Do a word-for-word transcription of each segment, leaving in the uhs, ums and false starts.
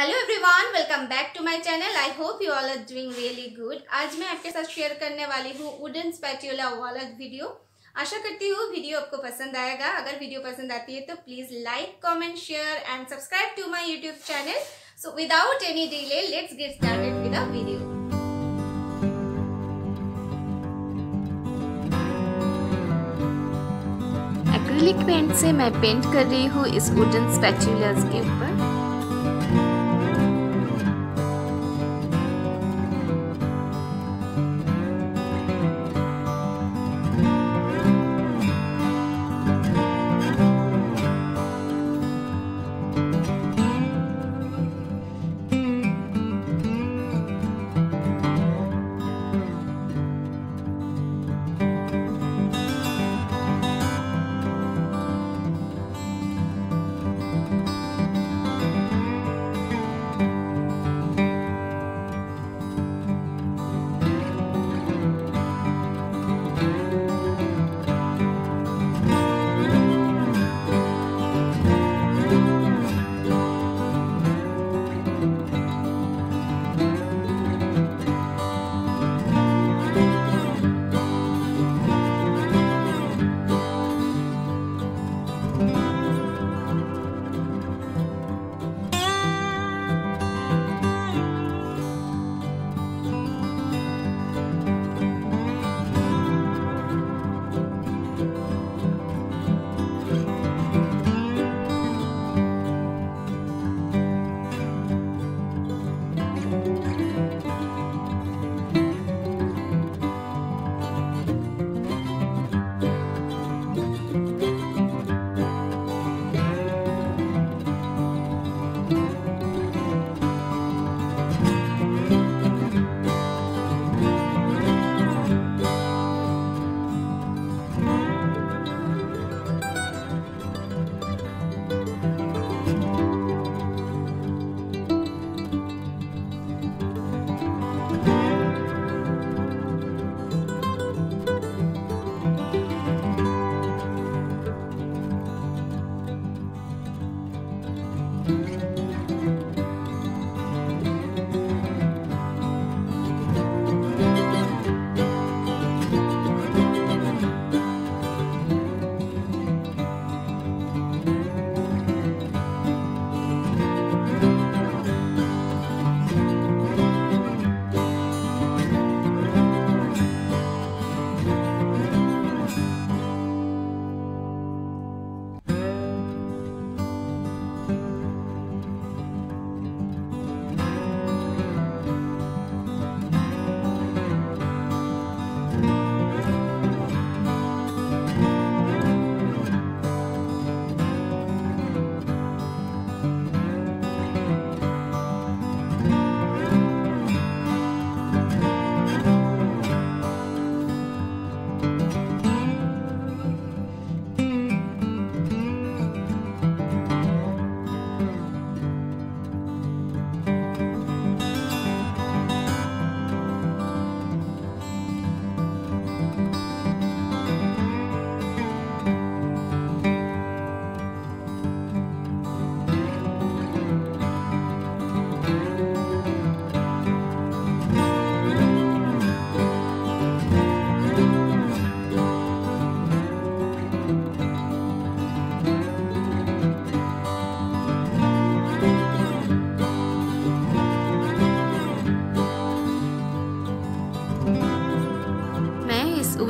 Hello everyone, welcome back to my channel. I hope you all are doing really good. आज मैं आपके साथ share करने वाली हूँ वुडन स्पेटुला वाला वीडियो। आशा करती हूँ वीडियो आपको पसंद आएगा। अगर वीडियो पसंद आती है तो please like, comment, share and subscribe to my YouTube channel. So without any delay let's get started with the video. Acrylic paint से मैं पेंट कर रही हूँ इस वुडन स्पेटुला के ऊपर।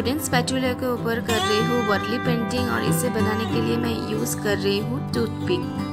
वुडन स्पेटुला के ऊपर कर रही हूँ वर्ली पेंटिंग और इसे बनाने के लिए मैं यूज़ कर रही हूँ टूथपिक।